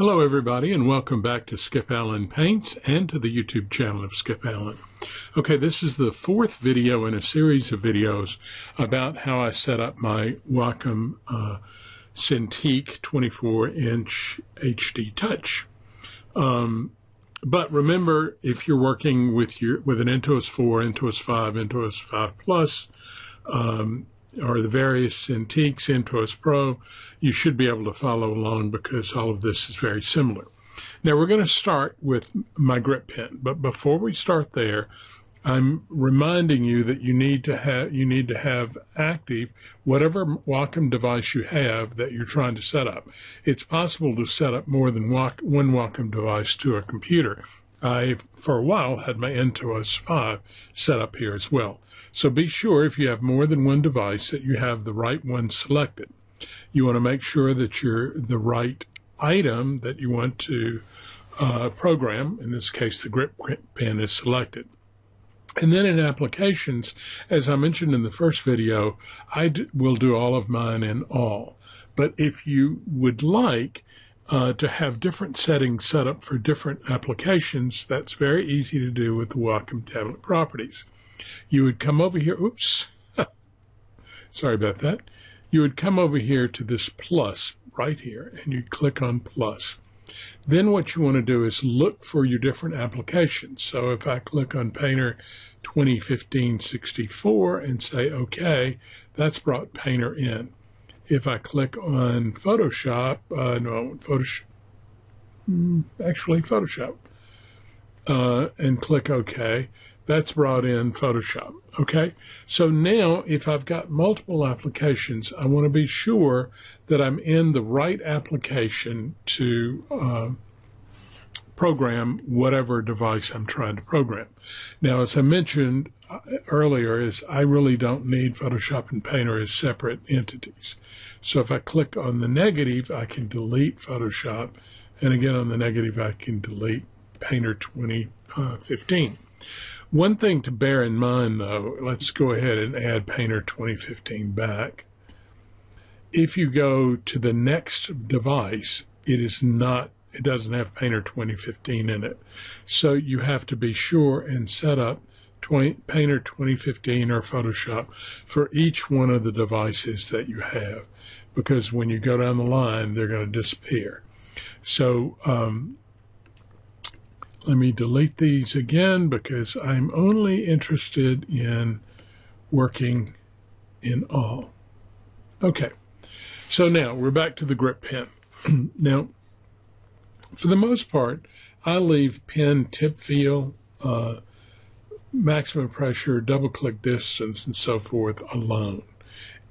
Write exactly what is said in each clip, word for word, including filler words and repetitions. Hello everybody, and welcome back to Skip Allen Paints and to the YouTube channel of Skip Allen. Okay, this is the fourth video in a series of videos about how I set up my Wacom uh, Cintiq twenty-four inch H D touch. Um, but remember, if you're working with your with an Intuos four, Intuos five, Intuos five Plus, um, or the various Cintiqs, Intuos Pro, you should be able to follow along because all of this is very similar. Now we're going to start with my grip pen, but before we start there, I'm reminding you that you need to have you need to have active whatever Wacom device you have that you're trying to set up. It's possible to set up more than Wac one Wacom device to a computer. I, for a while, had my Intuos five set up here as well. So be sure if you have more than one device that you have the right one selected. You want to make sure that you're the right item that you want to uh, program. In this case, the grip pen is selected. And then in applications, as I mentioned in the first video, I d will do all of mine in all. But if you would like Uh, to have different settings set up for different applications, that's very easy to do with the Wacom tablet properties. You would come over here, oops, sorry about that. You would come over here to this plus right here, and you'd click on plus. Then what you want to do is look for your different applications. So if I click on Painter twenty fifteen sixty-four and say OK, that's brought Painter in. If I click on Photoshop, uh, no, Photoshop, actually Photoshop, uh, and click OK, that's brought in Photoshop, okay? So now, if I've got multiple applications, I want to be sure that I'm in the right application to uh, program whatever device I'm trying to program. Now, as I mentioned earlier, is I really don't need Photoshop and Painter as separate entities. So if I click on the negative, I can delete Photoshop, and again on the negative, I can delete Painter twenty fifteen. One thing to bear in mind, though, let's go ahead and add Painter twenty fifteen back. If you go to the next device, it is not it doesn't have Painter twenty fifteen in it. So you have to be sure and set up Painter twenty fifteen or Photoshop for each one of the devices that you have, because when you go down the line, they're going to disappear. So um, let me delete these again, because I'm only interested in working in all. Okay, so now we're back to the grip pen. Now, for the most part, I leave pen tip feel, uh, maximum pressure, double-click distance, and so forth alone.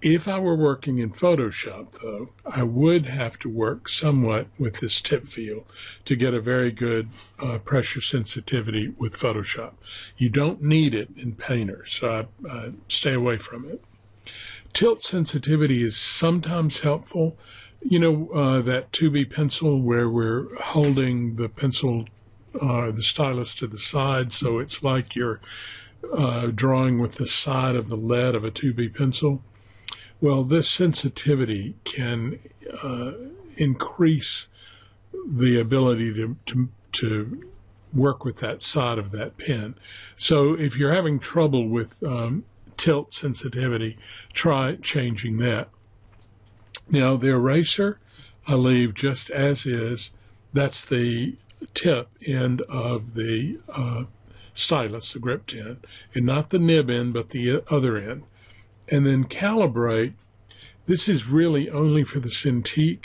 If I were working in Photoshop, though, I would have to work somewhat with this tip feel to get a very good uh, pressure sensitivity with Photoshop. You don't need it in Painter, so I, I stay away from it. Tilt sensitivity is sometimes helpful. You know, uh, that two B pencil where we're holding the pencil Uh, the stylus to the side, so it's like you're uh, drawing with the side of the lead of a two B pencil. Well, this sensitivity can uh, increase the ability to, to, to work with that side of that pen. So if you're having trouble with um, tilt sensitivity, try changing that. Now, the eraser, I leave just as is. That's the tip end of the uh, stylus, the grip end, and not the nib end, but the other end. And then calibrate. This is really only for the Cintiq,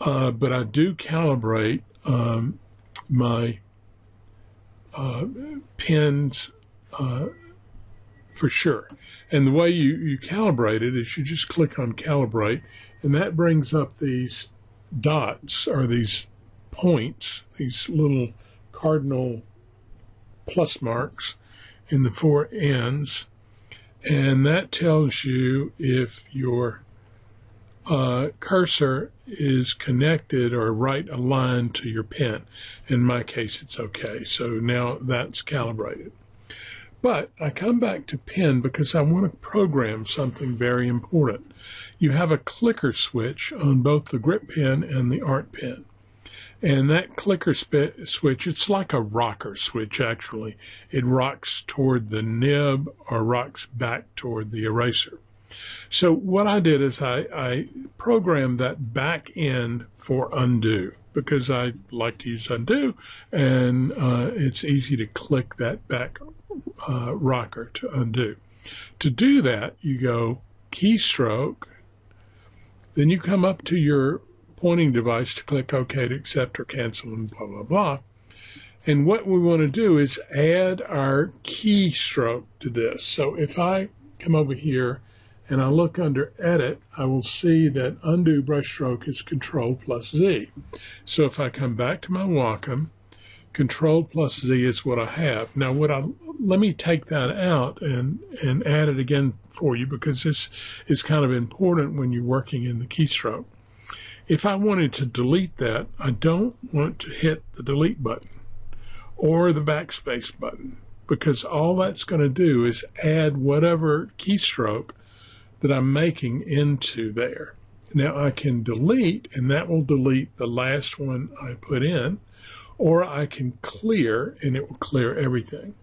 uh, but I do calibrate um, my uh, pens uh, for sure. And the way you, you calibrate it is you just click on calibrate, and that brings up these dots, or these points, these little cardinal plus marks in the four ends, and that tells you if your uh, cursor is connected or right aligned to your pen. In my case, it's okay. So now that's calibrated. But I come back to pen because I want to program something very important. You have a clicker switch on both the grip pen and the art pen. And that clicker switch, it's like a rocker switch, actually. It rocks toward the nib or rocks back toward the eraser. So what I did is I, I programmed that back end for undo, because I like to use undo, and uh, it's easy to click that back uh, rocker to undo. To do that, you go keystroke, then you come up to your pointing device to click OK to accept or cancel and blah, blah, blah. And what we want to do is add our keystroke to this. So if I come over here and I look under Edit, I will see that Undo Brushstroke is Control plus Z. So if I come back to my Wacom, Control plus Z is what I have. Now, what I, let me take that out and, and add it again for you, because this is kind of important when you're working in the keystroke. If I wanted to delete that, I don't want to hit the delete button or the backspace button, because all that's going to do is add whatever keystroke that I'm making into there. Now I can delete, and that will delete the last one I put in, or I can clear, and it will clear everything.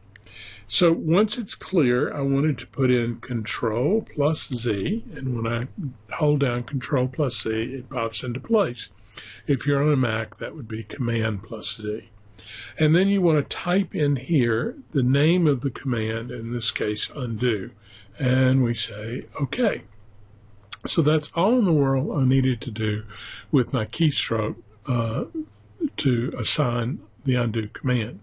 So once it's clear, I wanted to put in Control plus Z, and when I hold down Control plus Z, it pops into place. If you're on a Mac, that would be Command plus Z. And then you want to type in here the name of the command, in this case, undo. And we say, OK. So that's all in the world I needed to do with my keystroke uh, to assign the undo command.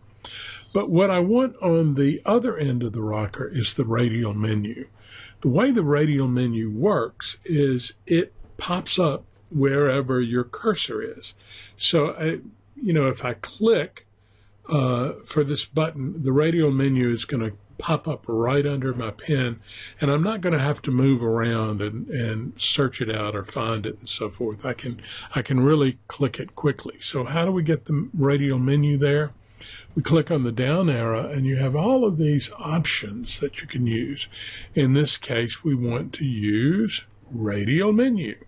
But what I want on the other end of the rocker is the radial menu. The way the radial menu works is it pops up wherever your cursor is. So, I, you know, if I click uh, for this button, the radial menu is going to pop up right under my pen, and I'm not going to have to move around and, and search it out or find it and so forth. I can, I can really click it quickly. So how do we get the radial menu there? We click on the down arrow, and you have all of these options that you can use. In this case, we want to use Radial Menu.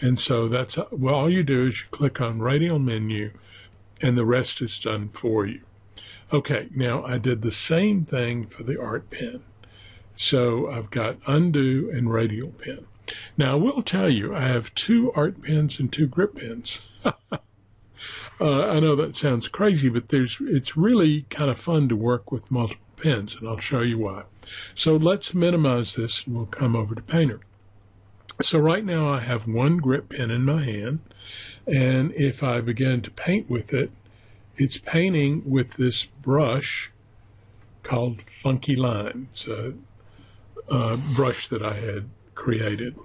And so that's well, all you do is you click on Radial Menu, and the rest is done for you. Okay, now I did the same thing for the Art Pen. So I've got Undo and Radial Pen. Now, I will tell you, I have two Art Pens and two Grip Pens. Uh, I know that sounds crazy, but there's it's really kind of fun to work with multiple pens, and I'll show you why. So let's minimize this, and we'll come over to Painter. So right now I have one grip pen in my hand, and if I begin to paint with it, it's painting with this brush called Funky Line. It's a, a brush that I had created.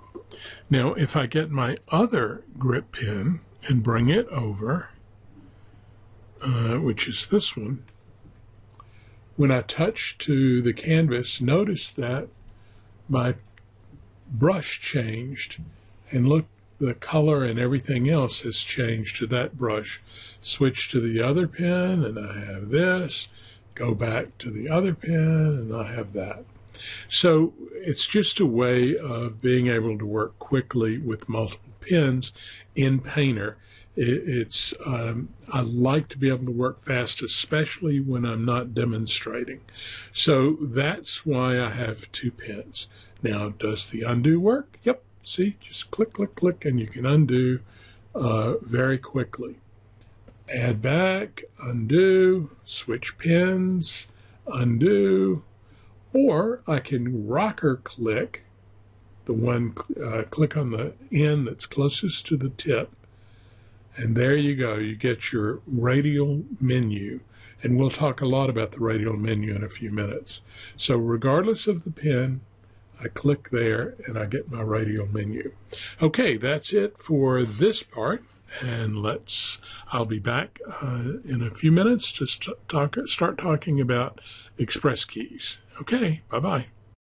Now, if I get my other grip pen and bring it over, uh, which is this one, when I touch to the canvas, notice that my brush changed, and look, the color and everything else has changed to that brush. Switch to the other pen, and I have this. Go back to the other pen, and I have that. So it's just a way of being able to work quickly with multiple pens in Painter. It's um, I like to be able to work fast, especially when I'm not demonstrating. So that's why I have two pens. Now, does the undo work? Yep. See, just click, click, click, and you can undo uh, very quickly. Add back, undo, switch pens, undo, or I can rocker click. The one, uh, click on the end that's closest to the tip, and there you go. You get your radial menu, and we'll talk a lot about the radial menu in a few minutes. So regardless of the pen, I click there, and I get my radial menu. Okay, that's it for this part, and let's, I'll be back uh, in a few minutes to st- talk, start talking about Express Keys. Okay, bye-bye.